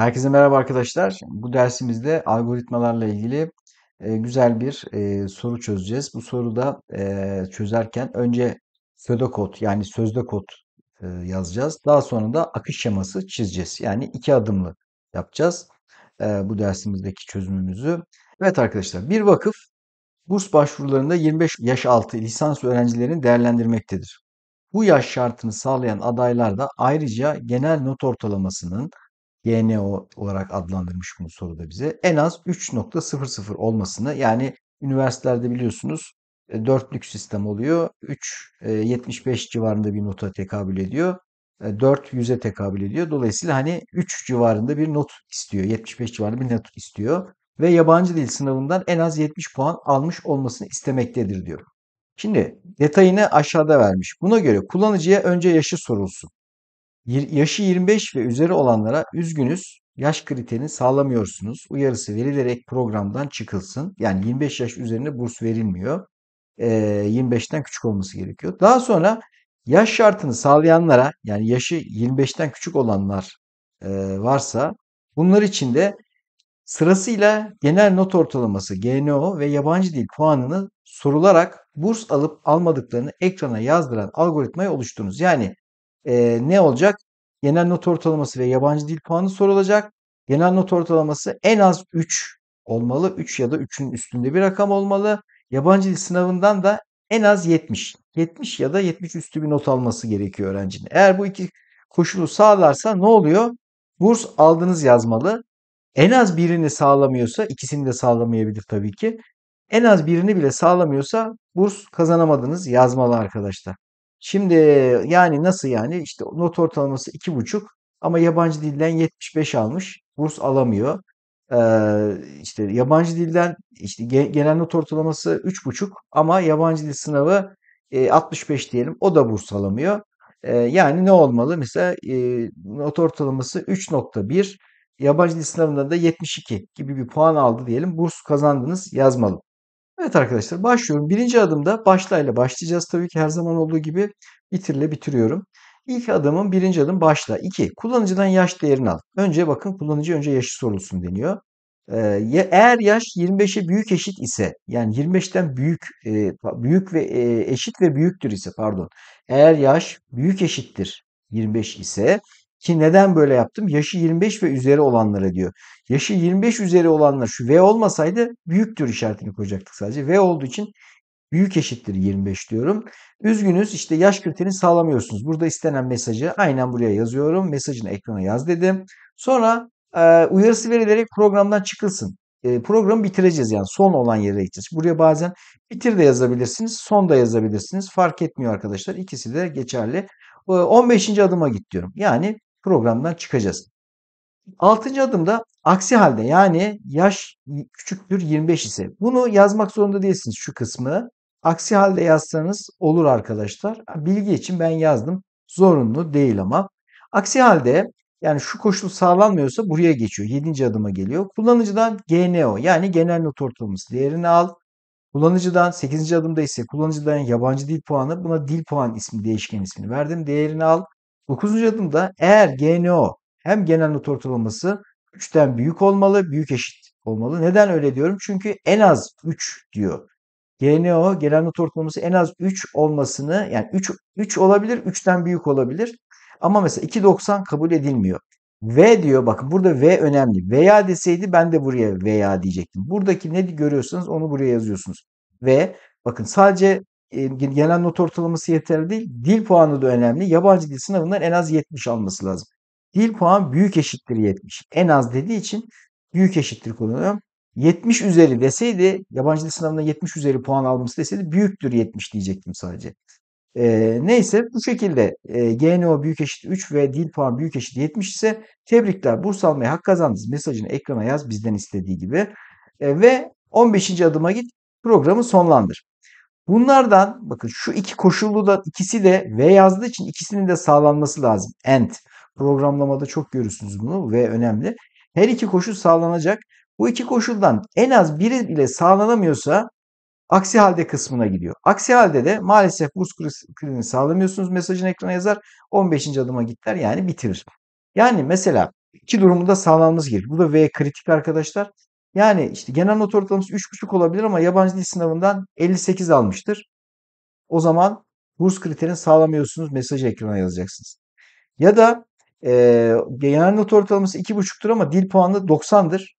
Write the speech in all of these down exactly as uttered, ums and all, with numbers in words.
Herkese merhaba arkadaşlar. Bu dersimizde algoritmalarla ilgili güzel bir soru çözeceğiz. Bu soruda çözerken önce pseudocode yani sözde kod yazacağız. Daha sonra da akış şeması çizeceğiz. Yani iki adımlı yapacağız bu dersimizdeki çözümümüzü. Evet arkadaşlar, bir vakıf burs başvurularında yirmi beş yaş altı lisans öğrencilerini değerlendirmektedir. Bu yaş şartını sağlayan adaylar da ayrıca genel not ortalamasının G N O olarak adlandırmış bu soruda bize. En az üç nokta sıfır sıfır olmasını, yani üniversitelerde biliyorsunuz dörtlük sistem oluyor. üç yetmiş beş civarında bir nota tekabül ediyor. dört yüze tekabül ediyor. Dolayısıyla hani üç civarında bir not istiyor. yetmiş beş civarında bir not istiyor. Ve yabancı dil sınavından en az yetmiş puan almış olmasını istemektedir diyor. Şimdi detayını aşağıda vermiş. Buna göre kullanıcıya önce yaşı sorulsun. Yaşı yirmi beş ve üzeri olanlara üzgünüz, yaş kriterini sağlamıyorsunuz uyarısı verilerek programdan çıkılsın. Yani yirmi beş yaş üzerine burs verilmiyor. E, yirmi beşten küçük olması gerekiyor. Daha sonra yaş şartını sağlayanlara, yani yaşı yirmi beşten küçük olanlar e, varsa bunlar için de sırasıyla genel not ortalaması G N O ve yabancı dil puanını sorularak burs alıp almadıklarını ekrana yazdıran algoritmayı oluşturunuz. Yani Ee, ne olacak? Genel not ortalaması ve yabancı dil puanı sorulacak. Genel not ortalaması en az üç olmalı. üç ya da üçün üstünde bir rakam olmalı. Yabancı dil sınavından da en az yetmiş. yetmiş ya da yetmiş üstü bir not alması gerekiyor öğrencinin. Eğer bu iki koşulu sağlarsa ne oluyor? Burs aldınız yazmalı. En az birini sağlamıyorsa, ikisini de sağlamayabilir tabii ki. En az birini bile sağlamıyorsa burs kazanamadınız yazmalı arkadaşlar. Şimdi yani nasıl yani? İşte not ortalaması iki buçuk ama yabancı dilden yetmiş beş almış. Burs alamıyor. Ee, işte yabancı dilden işte genel not ortalaması üç buçuk ama yabancı dil sınavı e, altmış beş diyelim. O da burs alamıyor. E, yani ne olmalı? Mesela e, not ortalaması üç nokta bir, yabancı dil sınavında da yetmiş iki gibi bir puan aldı diyelim. Burs kazandınız yazmalı. Evet arkadaşlar, başlıyorum. Birinci adımda başlayla başlayacağız. Tabii ki her zaman olduğu gibi bitirle bitiriyorum. İlk adımın birinci adım başla. iki. Kullanıcıdan yaş değerini al. Önce bakın, kullanıcı önce yaşı sorulsun deniyor. Ee, eğer yaş yirmi beşe büyük eşit ise, yani yirmi beşten büyük e, büyük ve e, eşit ve büyüktür ise pardon. Eğer yaş büyük eşittir yirmi beş ise, ki neden böyle yaptım? Yaşı yirmi beş ve üzeri olanlara diyor. Yaşı yirmi beş üzeri olanlar, şu V olmasaydı büyüktür işaretini koyacaktık sadece. V olduğu için büyük eşittir yirmi beş diyorum. Üzgünüz, işte yaş kriterini sağlamıyorsunuz. Burada istenen mesajı aynen buraya yazıyorum. Mesajını ekrana yaz dedim. Sonra e, uyarısı verilerek programdan çıkılsın. E, programı bitireceğiz, yani son olan yere gideceğiz. Buraya bazen bitir de yazabilirsiniz, son da yazabilirsiniz. Fark etmiyor arkadaşlar. İkisi de geçerli. E, on beşinci adıma git diyorum. Yani programdan çıkacağız. altıncı adımda aksi halde, yani yaş küçüktür yirmi beş ise, bunu yazmak zorunda değilsiniz şu kısmı. Aksi halde yazsanız olur arkadaşlar. Bilgi için ben yazdım. Zorunlu değil ama. Aksi halde, yani şu koşul sağlanmıyorsa buraya geçiyor. yedinci adıma geliyor. Kullanıcıdan G N O, yani genel not ortalaması değerini al. Kullanıcıdan sekizinci adımda ise kullanıcıdan yabancı dil puanı, buna dil puan ismi, değişken ismini verdim. Değerini al. dokuzuncu adımda eğer G N O hem genel not ortalaması üçten büyük olmalı, büyük eşit olmalı. Neden öyle diyorum? Çünkü en az üç diyor. G N O, genel not ortalaması en az üç olmasını, yani üç, üç olabilir, üçten büyük olabilir. Ama mesela iki nokta doksan kabul edilmiyor. V diyor, bakın burada V önemli. Veya deseydi ben de buraya veya diyecektim. Buradaki ne görüyorsanız onu buraya yazıyorsunuz. Ve bakın sadece genel not ortalaması yeterli değil. Dil puanı da önemli. Yabancı dil sınavından en az yetmiş alması lazım. Dil puan büyük eşittir yetmiş. En az dediği için büyük eşittir kullanıyorum. yetmiş üzeri deseydi, yabancı dil sınavından yetmiş üzeri puan alması deseydi büyüktür yetmiş diyecektim sadece. Ee, neyse bu şekilde e, G N O büyük eşit üç ve dil puan büyük eşit yetmiş ise tebrikler, burs almaya hak kazandınız. Mesajını ekrana yaz bizden istediği gibi. E, ve on beşinci adıma git, programı sonlandır. Bunlardan bakın şu iki koşullu da, ikisi de V yazdığı için ikisinin de sağlanması lazım. And. Programlamada çok görürsünüz bunu. V önemli. Her iki koşul sağlanacak. Bu iki koşuldan en az biri bile sağlanamıyorsa aksi halde kısmına gidiyor. Aksi halde de maalesef burs kritini sağlamıyorsunuz mesajını ekrana yazar. on beşinci adıma gitler, yani bitirir. Yani mesela iki durumunda sağlamamız gerekiyor. Bu da V kritik arkadaşlar. Yani işte genel not ortalaması üç buçuk olabilir ama yabancı dil sınavından elli sekiz almıştır. O zaman burs kriterini sağlamıyorsunuz mesajı ekrana yazacaksınız. Ya da e, genel not ortalaması iki buçuktur ama dil puanı doksandır.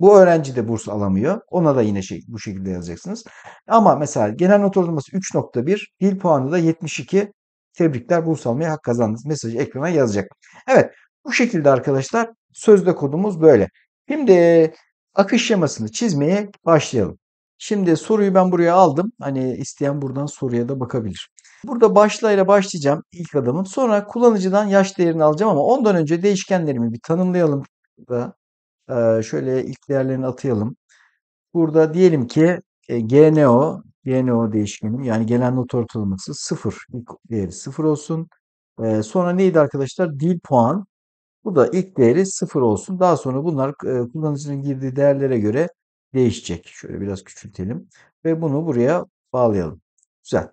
Bu öğrenci de burs alamıyor. Ona da yine şey, bu şekilde yazacaksınız. Ama mesela genel not ortalaması üç nokta bir, dil puanı da yetmiş iki. Tebrikler, burs almaya hak kazandınız. Mesajı ekrana yazacak. Evet, bu şekilde arkadaşlar sözde kodumuz böyle. Şimdi akış şemasını çizmeye başlayalım. Şimdi soruyu ben buraya aldım. Hani isteyen buradan soruya da bakabilir. Burada başlayla başlayacağım ilk adımım. Sonra kullanıcıdan yaş değerini alacağım ama ondan önce değişkenlerimi bir tanımlayalım da. Ee, şöyle ilk değerlerini atayalım. Burada diyelim ki e, G N O, G N O değişkenim, yani gelen not ortalaması sıfır. İlk değeri sıfır olsun. Ee, sonra neydi arkadaşlar? Dil puan. Bu da ilk değeri sıfır olsun. Daha sonra bunlar e, kullanıcının girdiği değerlere göre değişecek. Şöyle biraz küçültelim. Ve bunu buraya bağlayalım. Güzel.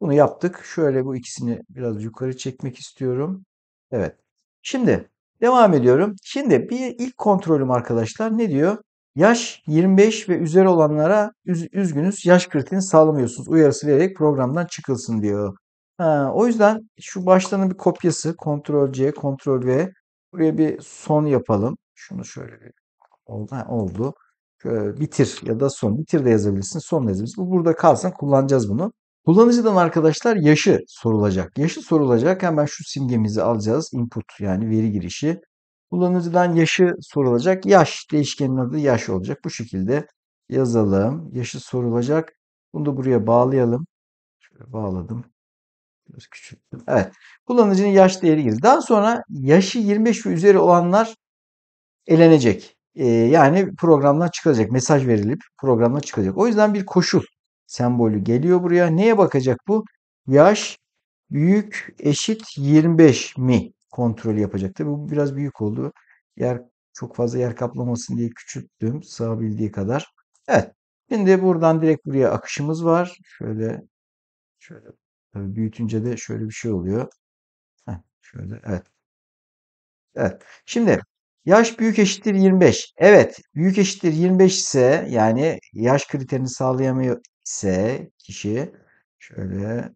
Bunu yaptık. Şöyle bu ikisini biraz yukarı çekmek istiyorum. Evet. Şimdi devam ediyorum. Şimdi bir ilk kontrolüm arkadaşlar ne diyor? Yaş yirmi beş ve üzeri olanlara üz üzgünüz yaş kriterini sağlamıyorsunuz. Uyarısı vererek programdan çıkılsın diyor. Ha, o yüzden şu başlığının bir kopyası. Ctrl-C, Ctrl-V. Buraya bir son yapalım. Şunu şöyle bir oldu. Ha, oldu. Şöyle bitir ya da son. Bitir de yazabilirsin. Son da yazabilirsin. Bu burada kalsın. Kullanacağız bunu. Kullanıcıdan arkadaşlar yaşı sorulacak. Yaşı sorulacak. Hemen şu simgemizi alacağız. Input yani veri girişi. Kullanıcıdan yaşı sorulacak. Yaş değişkenin adı yaş olacak. Bu şekilde yazalım. Yaşı sorulacak. Bunu da buraya bağlayalım. Şöyle bağladım. Biraz küçülttüm. Evet. Kullanıcının yaş değeri girdi. Daha sonra yaşı yirmi beş ve üzeri olanlar elenecek. Ee, yani programdan çıkacak. Mesaj verilip programdan çıkacak. O yüzden bir koşul sembolü geliyor buraya. Neye bakacak bu? Yaş büyük eşit yirmi beş mi? Kontrolü yapacak. Tabii bu biraz büyük oldu. Yer, çok fazla yer kaplamasın diye küçülttüm. Sığabildiği kadar. Evet. Şimdi buradan direkt buraya akışımız var. Şöyle şöyle tabii büyütünce de şöyle bir şey oluyor. Heh, şöyle. Evet. Evet. Şimdi yaş büyük eşittir yirmi beş. Evet. Büyük eşittir yirmi beş ise yani yaş kriterini sağlayamıyor ise kişi şöyle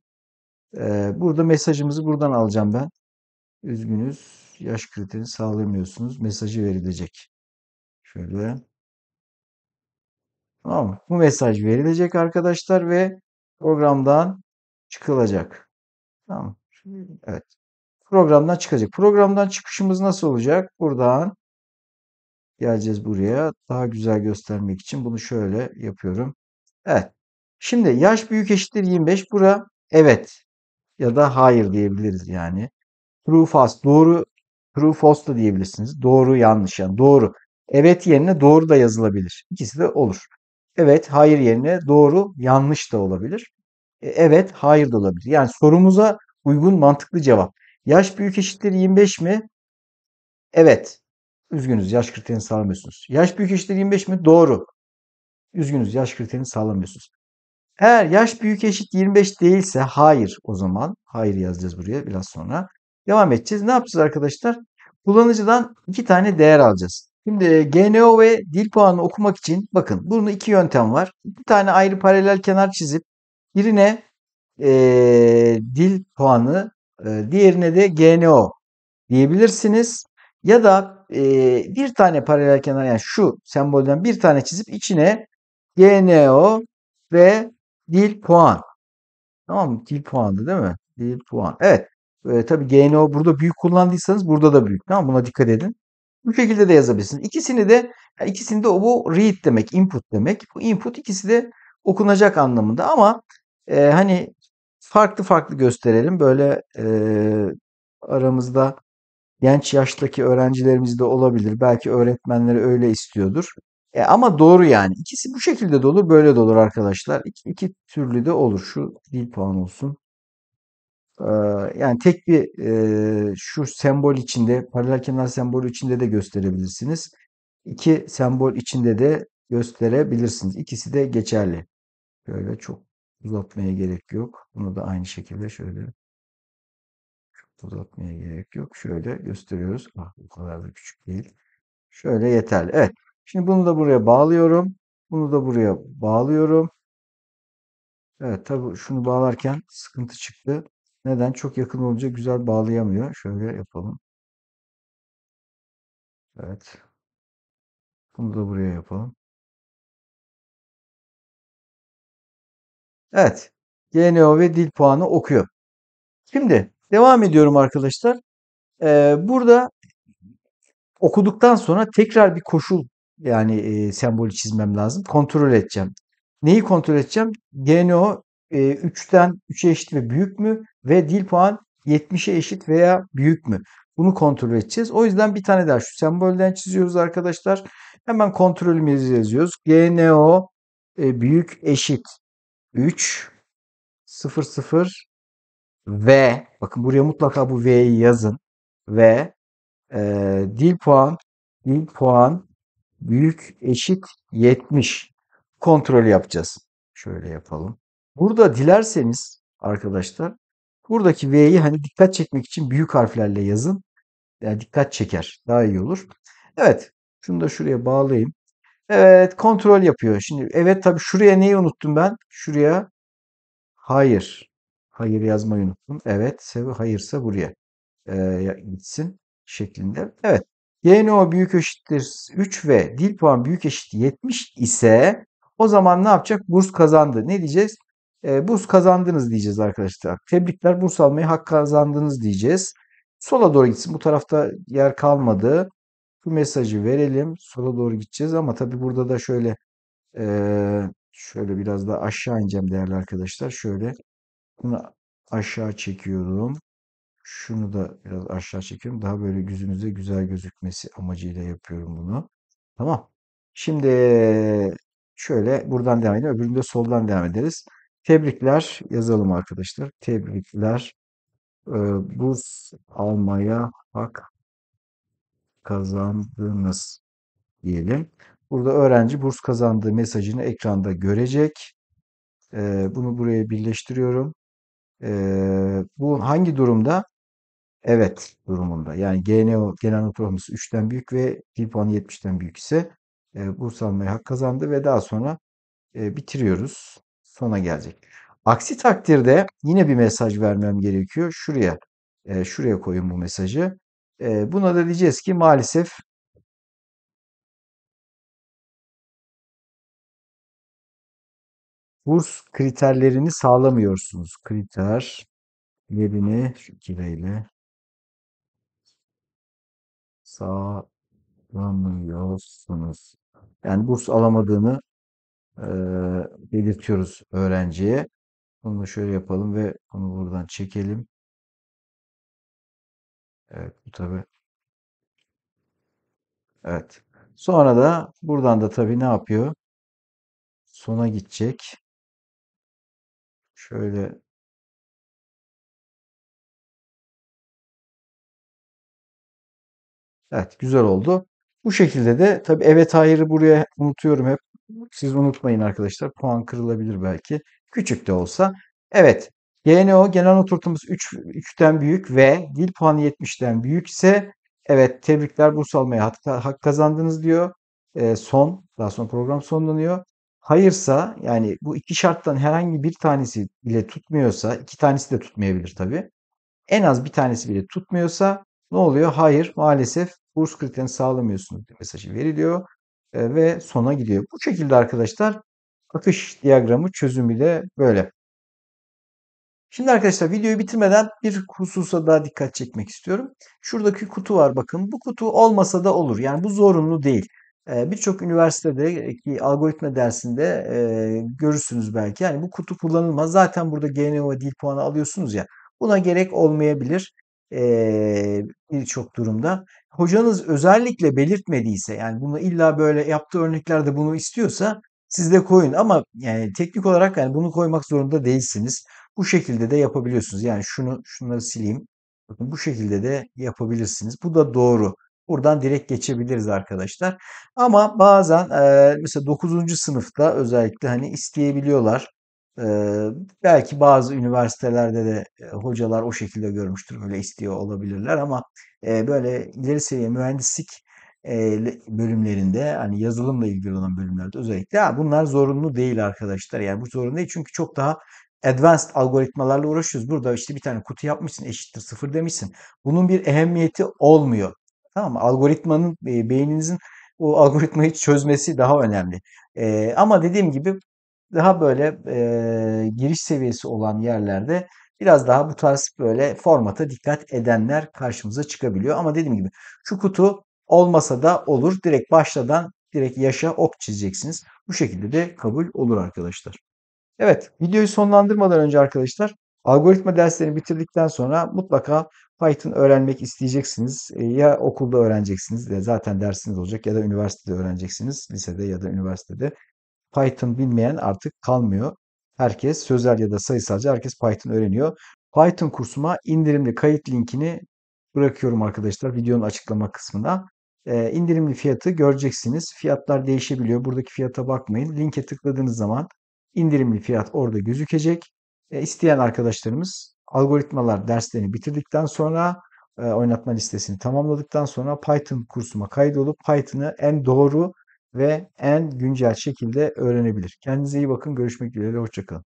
e, burada mesajımızı buradan alacağım ben. Üzgünüz. Yaş kriterini sağlayamıyorsunuz. Mesajı verilecek. Şöyle. Tamam mı? Bu mesaj verilecek arkadaşlar ve programdan çıkılacak. Tamam. Evet. Programdan çıkacak. Programdan çıkışımız nasıl olacak? Buradan geleceğiz buraya. Daha güzel göstermek için bunu şöyle yapıyorum. Evet. Şimdi yaş büyük eşittir yirmi beş. Bura evet ya da hayır diyebiliriz yani. True false doğru, true false da diyebilirsiniz. Doğru yanlış yani doğru. Evet yerine doğru da yazılabilir. İkisi de olur. Evet hayır yerine doğru yanlış da olabilir. Evet hayır da olabilir. Yani sorumuza uygun mantıklı cevap. Yaş büyük eşittir yirmi beş mi? Evet. Üzgünüz yaş kriterini sağlamıyorsunuz. Yaş büyük eşittir yirmi beş mi? Doğru. Üzgünüz yaş kriterini sağlamıyorsunuz. Eğer yaş büyük eşit yirmi beş değilse hayır o zaman. Hayır yazacağız buraya biraz sonra. Devam edeceğiz. Ne yapacağız arkadaşlar? Kullanıcıdan iki tane değer alacağız. Şimdi G N O ve dil puanını okumak için bakın bunun iki yöntem var. İki tane ayrı paralel kenar çizip birine ee, dil puanı e, diğerine de G N O diyebilirsiniz. Ya da e, bir tane paralel kenar yani şu sembolden bir tane çizip içine G N O ve dil puan. Tamam mı? Dil puandı değil mi? Dil puan. Evet. E, tabii G N O burada büyük kullandıysanız burada da büyük. Tamam, buna dikkat edin. Bu şekilde de yazabilirsiniz. İkisini de yani ikisini de bu read demek, input demek. Bu input ikisi de okunacak anlamında ama e, hani farklı farklı gösterelim. Böyle e, aramızda genç yaştaki öğrencilerimiz de olabilir. Belki öğretmenleri öyle istiyordur. E, ama doğru yani. İkisi bu şekilde de olur, böyle de olur arkadaşlar. İki, iki türlü de olur. Şu dil puanı olsun. Yani tek bir şu sembol içinde, paralel kenar sembolü içinde de gösterebilirsiniz. İki sembol içinde de gösterebilirsiniz. İkisi de geçerli. Böyle çok uzatmaya gerek yok. Bunu da aynı şekilde şöyle Uzatmaya gerek yok. Şöyle gösteriyoruz. Ah, bu kadar da küçük değil. Şöyle yeterli. Evet. Şimdi bunu da buraya bağlıyorum. Bunu da buraya bağlıyorum. Evet, tabii şunu bağlarken sıkıntı çıktı. Neden? Çok yakın olunca güzel bağlayamıyor. Şöyle yapalım. Evet. Bunu da buraya yapalım. Evet. G N O ve dil puanı okuyor. Şimdi devam ediyorum arkadaşlar. Ee, burada okuduktan sonra tekrar bir koşul yani e, sembolü çizmem lazım. Kontrol edeceğim. Neyi kontrol edeceğim? G N O e, üçten üçe eşit ve büyük mü? Ve dil puan yetmişe eşit veya büyük mü? Bunu kontrol edeceğiz. O yüzden bir tane daha şu sembolden çiziyoruz arkadaşlar. Hemen kontrolümüzü yazıyoruz. G N O e, büyük eşit üç sıfır sıfır ve bakın buraya mutlaka bu V'yi yazın ve e, dil puan dil puan büyük eşit yetmiş kontrolü yapacağız. Şöyle yapalım. Burada dilerseniz arkadaşlar buradaki V'yi hani dikkat çekmek için büyük harflerle yazın. Yani dikkat çeker. Daha iyi olur. Evet. Şunu da şuraya bağlayayım. Evet. Kontrol yapıyor. Şimdi evet tabii şuraya neyi unuttum ben? Şuraya hayır. Hayır yazmayı unuttum. Evet. Hayırsa buraya ee, gitsin şeklinde. Evet. G N O büyük eşittir üç ve dil puan büyük eşit yetmiş ise o zaman ne yapacak? Burs kazandı. Ne diyeceğiz? E, burs kazandınız diyeceğiz arkadaşlar. Tebrikler, burs almaya hak kazandınız diyeceğiz. Sola doğru gitsin. Bu tarafta yer kalmadı. Bu mesajı verelim. Sola doğru gideceğiz ama tabii burada da şöyle e, şöyle biraz daha aşağı ineceğim değerli arkadaşlar. Şöyle bunu aşağı çekiyorum. Şunu da biraz aşağı çekiyorum. Daha böyle yüzünüze güzel gözükmesi amacıyla yapıyorum bunu. Tamam. Şimdi şöyle buradan devam edelim. Öbüründe soldan devam ederiz. Tebrikler yazalım arkadaşlar. Tebrikler. Ee, burs almaya hak kazandınız diyelim. Burada öğrenci burs kazandığı mesajını ekranda görecek. Ee, bunu buraya birleştiriyorum. Ee, bu hangi durumda? Evet durumunda. Yani G N O, genel not ortalaması üçten büyük ve dil puanı yetmişten büyük ise e, burs almaya hak kazandı ve daha sonra e, bitiriyoruz. Sona gelecek. Aksi takdirde yine bir mesaj vermem gerekiyor. Şuraya e, şuraya koyun bu mesajı. E, buna da diyeceğiz ki maalesef burs kriterlerini sağlamıyorsunuz. Kriterlerini şu kireyle sağlamıyorsunuz. Yani burs alamadığını belirtiyoruz öğrenciye. Bunu da şöyle yapalım ve bunu buradan çekelim. Evet bu tabi. Evet. Sonra da buradan da tabi ne yapıyor? Sona gidecek. Şöyle evet güzel oldu. Bu şekilde de tabi evet hayırı buraya unutuyorum hep. Siz unutmayın arkadaşlar. Puan kırılabilir belki. Küçük de olsa. Evet. G N O genel not ortalaması üç, üçten büyük ve dil puanı yetmişten büyükse evet tebrikler burs almaya hak, hak kazandınız diyor. E, son. Daha sonra program sonlanıyor. Hayırsa yani bu iki şarttan herhangi bir tanesi bile tutmuyorsa iki tanesi de tutmayabilir tabii. En az bir tanesi bile tutmuyorsa ne oluyor? Hayır maalesef burs kriterini sağlamıyorsunuz mesajı veriliyor. Ve sona gidiyor. Bu şekilde arkadaşlar akış diyagramı çözümü de böyle. Şimdi arkadaşlar videoyu bitirmeden bir hususa daha dikkat çekmek istiyorum. Şuradaki kutu var bakın. Bu kutu olmasa da olur. Yani bu zorunlu değil. Birçok üniversitedeki algoritma dersinde görürsünüz belki. Yani bu kutu kullanılmaz. Zaten burada G N O dil puanı alıyorsunuz ya. Buna gerek olmayabilir. Ee, birçok durumda. Hocanız özellikle belirtmediyse yani bunu illa böyle yaptığı örneklerde bunu istiyorsa siz de koyun ama yani teknik olarak yani bunu koymak zorunda değilsiniz. Bu şekilde de yapabiliyorsunuz. Yani şunu şunları sileyim. Bakın bu şekilde de yapabilirsiniz. Bu da doğru. Buradan direkt geçebiliriz arkadaşlar. Ama bazen e, mesela dokuzuncu sınıfta özellikle hani isteyebiliyorlar. Ee, belki bazı üniversitelerde de e, hocalar o şekilde görmüştür, öyle istiyor olabilirler ama e, böyle ileri seviye mühendislik e, bölümlerinde, hani yazılımla ilgili olan bölümlerde özellikle ha, bunlar zorunlu değil arkadaşlar. Yani bu zorunlu değil çünkü çok daha advanced algoritmalarla uğraşıyoruz. Burada işte bir tane kutu yapmışsın, eşittir sıfır demişsin. Bunun bir ehemmiyeti olmuyor. Tamam mı? Algoritmanın, e, beyninizin o algoritmayı çözmesi daha önemli. E, ama dediğim gibi daha böyle e, giriş seviyesi olan yerlerde biraz daha bu tarz böyle formata dikkat edenler karşımıza çıkabiliyor. Ama dediğim gibi şu kutu olmasa da olur. Direkt başladan direkt yaşa ok çizeceksiniz. Bu şekilde de kabul olur arkadaşlar. Evet, videoyu sonlandırmadan önce arkadaşlar, algoritma derslerini bitirdikten sonra mutlaka Python öğrenmek isteyeceksiniz. Ya okulda öğreneceksiniz, de zaten dersiniz olacak, ya da üniversitede öğreneceksiniz. Lisede ya da üniversitede. Python bilmeyen artık kalmıyor. Herkes sözel ya da sayısalcı, herkes Python öğreniyor. Python kursuma indirimli kayıt linkini bırakıyorum arkadaşlar videonun açıklama kısmına. Ee, indirimli fiyatı göreceksiniz. Fiyatlar değişebiliyor. Buradaki fiyata bakmayın. Linke tıkladığınız zaman indirimli fiyat orada gözükecek. Ee, isteyen arkadaşlarımız algoritmalar derslerini bitirdikten sonra, e, oynatma listesini tamamladıktan sonra Python kursuma kaydolup Python'ı en doğru ve en güncel şekilde öğrenebilir. Kendinize iyi bakın. Görüşmek dileğiyle. Hoşça kalın.